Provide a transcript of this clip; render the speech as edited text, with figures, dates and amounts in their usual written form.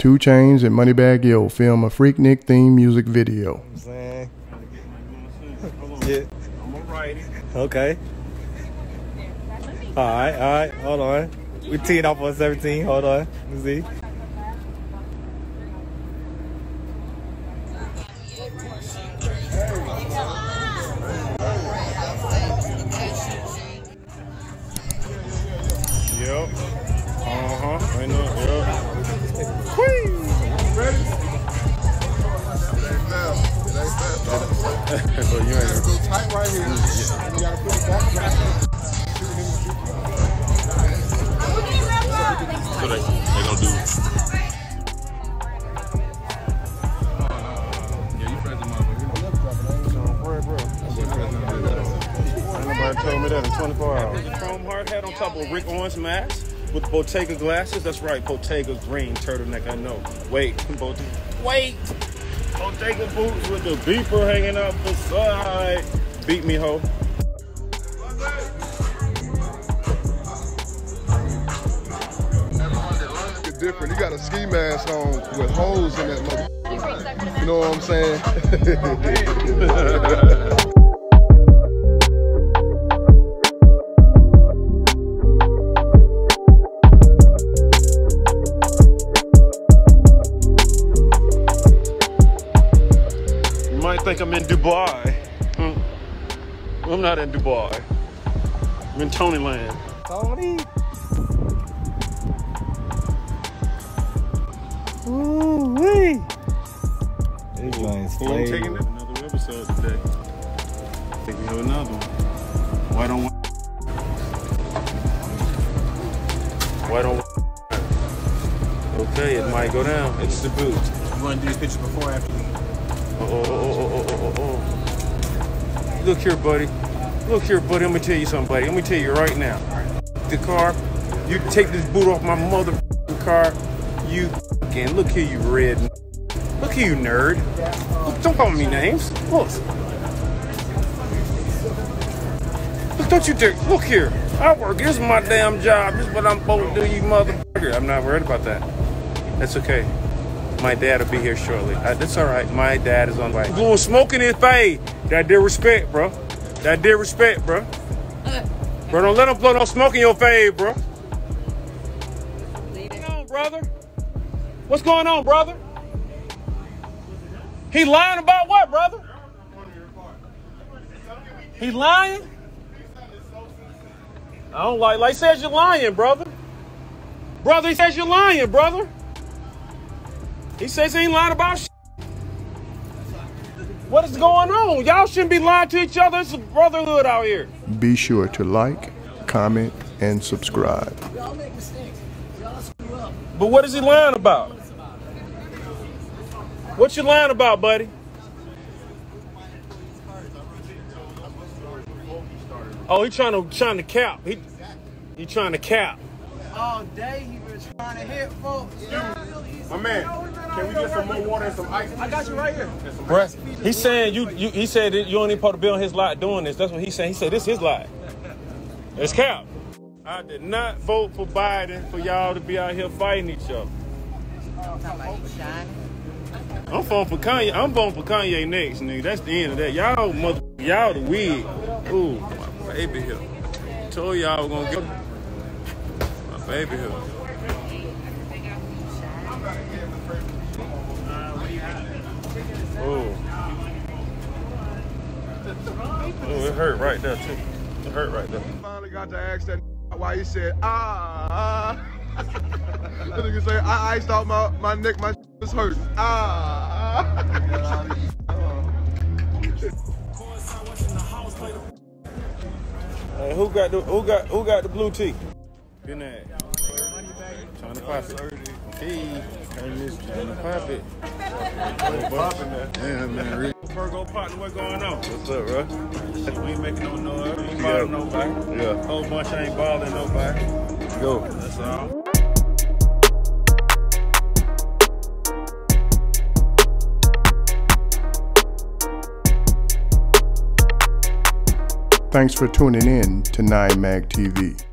2 Chainz and Moneybagg Yo film a Freaknik theme music video. You know yeah. Okay. Alright, hold on. We teed off on 17, hold on. Let me see. Yep. Uh-huh. I know. Yep. Whee! You ready? It ain't fast. So you gotta go tight right here. Yeah. You gotta put it back. So they gonna do yeah, you friends with motherfucker. Nobody told me that in 24 hours. Chrome hard hat on top of Rick Owens mask with Bottega glasses. That's right, Bottega green turtleneck. I know. Wait. Bottega boots with the beeper hanging out the side. Beat me, ho. Different. You got a ski mask on with holes in that motherfucker. You know what I'm saying? You might think I'm in Dubai. I'm not in Dubai. I'm in Tony Land. Tony? Ooh-wee! I'm taking another episode today. I think we have another one. Why don't we? Okay, it might go down. It's the boot. You want to do this picture before or after? Oh. Look here, buddy. Let me tell you something, buddy. Let me tell you right now. The car, you take this boot off my motherfucking car, you again. Look here, you red. Look here, you nerd. Look, don't call me names. Look, don't you dare. Look here. I work. This is my damn job. This is what I'm supposed to do, you motherfucker. I'm not worried about that. That's okay. My dad will be here shortly. That's all right. My dad is on the way. Blowing smoke in his face. That did respect, bro. Bro, don't let him blow no smoke in your face, bro. Come on, brother. What's going on, brother? He lying about what, brother? He lying? I don't like he says you're lying, brother. Brother, he says you're lying, brother. He says he ain't lying about shit. What is going on? Y'all shouldn't be lying to each other. It's a brotherhood out here. Be sure to like, comment, and subscribe. Y'all make mistakes. Y'all screw up. But what is he lying about? What you lying about, buddy? Oh, he trying to cap. He trying to cap. All day he was trying to hit folks. Yeah. My man, can we get some more water and some ice? I got you right here. Bruh, he's saying he said that you only supposed to be on his lot doing this. That's what he's saying. He said this is his lot. It's cap. I did not vote for Biden for y'all to be out here fighting each other. I'm voting for Kanye. I'm voting for Kanye next, nigga. That's the end of that. Y'all mother, y'all the weed. Ooh, my baby here. Told y'all we're gonna get my baby here. Oh, it hurt right there too. It hurt right there. Finally got to ask that why he said ah. The nigga say I iced out my neck, my was hurting. Ah. Hey, who got the blue tea? Good night. Trying to pop it. Hey, trying to pop it. Yeah, man. Virgo partner, what's going on? What's up, bro? We ain't making no noise. We ain't bothering nobody. Yeah. Whole bunch I ain't bothering nobody. Go. That's all. Thanks for tuning in to Nine Mag TV.